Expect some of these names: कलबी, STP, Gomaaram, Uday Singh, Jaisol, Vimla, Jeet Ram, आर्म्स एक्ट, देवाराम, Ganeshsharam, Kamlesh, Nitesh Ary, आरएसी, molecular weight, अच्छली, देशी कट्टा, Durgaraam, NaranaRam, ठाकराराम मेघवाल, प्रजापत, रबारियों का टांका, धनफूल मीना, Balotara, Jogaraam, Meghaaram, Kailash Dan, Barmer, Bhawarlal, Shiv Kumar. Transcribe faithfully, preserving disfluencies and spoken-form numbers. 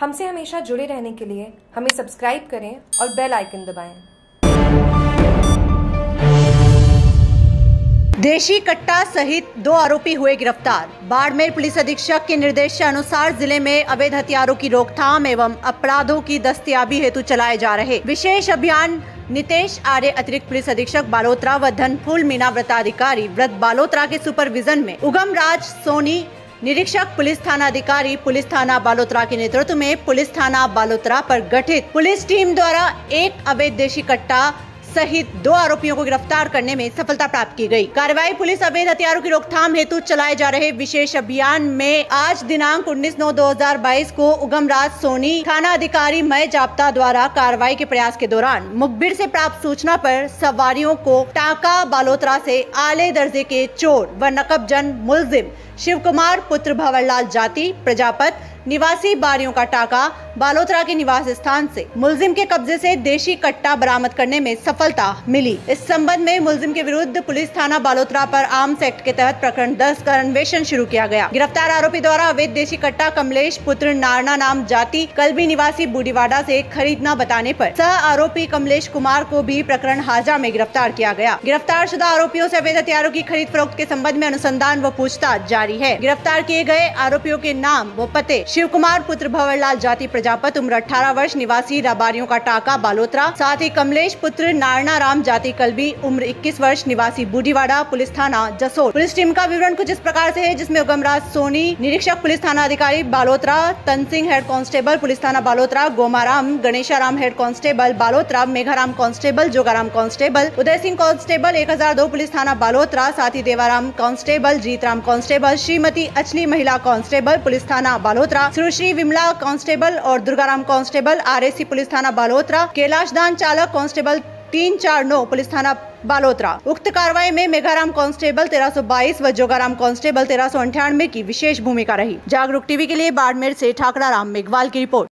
हमसे हमेशा जुड़े रहने के लिए हमें सब्सक्राइब करें और बेल आइकन दबाएं। देशी कट्टा सहित दो आरोपी हुए गिरफ्तार। बाड़मेर पुलिस अधीक्षक के निर्देशानुसार जिले में अवैध हथियारों की रोकथाम एवं अपराधों की दस्तयाबी हेतु चलाए जा रहे विशेष अभियान नितेश आर्य अतिरिक्त पुलिस अधीक्षक बालोतरा व धनफूल मीना व्रताधिकारी व्रत बालोतरा के सुपरविजन में उगमराज सोनी निरीक्षक पुलिस थाना अधिकारी पुलिस थाना बालोतरा के नेतृत्व में पुलिस थाना बालोतरा पर गठित पुलिस टीम द्वारा एक अवैध देशी कट्टा सहित दो आरोपियों को गिरफ्तार करने में सफलता प्राप्त की गई। कार्रवाई पुलिस अवैध हथियारों की रोकथाम हेतु चलाए जा रहे विशेष अभियान में आज दिनांक उन्नीस नौ दो हज़ार बाईस को उगमराज सोनी थाना अधिकारी मय जाप्ता द्वारा कार्रवाई के प्रयास के दौरान मुखबिर से प्राप्त सूचना पर सवारियों को टाका बालोतरा से आले दर्जे के चोर व नकबजन मुलजिम शिव कुमार पुत्र भंवरलाल जाति प्रजापत निवासी बारियों का टाका बालोतरा के निवास स्थान से मुलजिम के कब्जे से देशी कट्टा बरामद करने में सफलता मिली। इस संबंध में मुलजिम के विरुद्ध पुलिस थाना बालोतरा पर आर्म्स एक्ट के तहत प्रकरण दर्ज कर अन्वेषण शुरू किया गया। गिरफ्तार आरोपी द्वारा अवैध देशी कट्टा कमलेश पुत्र नारणाराम जाति कलबी निवासी बुड़ीवाड़ा से खरीदना बताने पर सह आरोपी कमलेश कुमार को भी प्रकरण हाजा में गिरफ्तार किया गया। गिरफ्तार शुदा आरोपियों से अवैध हथियारों की खरीद फरोख्त के संबंध में अनुसंधान व पूछताछ जारी है। गिरफ्तार किए गए आरोपियों के नाम व पते शिव कुमार पुत्र भंवरलाल जाति प्रजापत उम्र अठारह वर्ष निवासी राबारियों का टाका बालोतरा, साथ ही कमलेश पुत्र नारणाराम जाति कलबी उम्र इक्कीस वर्ष निवासी बुड़ीवाड़ा पुलिस थाना जसोल। पुलिस टीम का विवरण कुछ इस प्रकार से है, जिसमें उगमराज सोनी निरीक्षक पुलिस थाना अधिकारी बालोतरा, तन सिंह हेड कांस्टेबल पुलिस थाना Balotra, Gomaram, Ganesharam head constable Balotra, Megharam constable, Jogaram constable, Uday Singh constable एक हजार दो पुलिस थाना बालोतरा, साथ ही देवाराम कांस्टेबल, जीत राम कांस्टेबल, श्रीमती अच्छली महिला कांस्टेबल पुलिस थाना बालोतरा, सुश्री विमला कांस्टेबल और दुर्गाराम कांस्टेबल आरएसी पुलिस थाना बालोतरा, कैलाश दान चालक कांस्टेबल तीन चार नौ पुलिस थाना बालोतरा। उक्त कार्रवाई में मेघाराम कांस्टेबल तेरह सौ बाईस व जोगाराम कांस्टेबल तेरह सौ अंठानवे की विशेष भूमिका रही। जागरूक टीवी के लिए बाड़मेर से ठाकराराम मेघवाल की रिपोर्ट।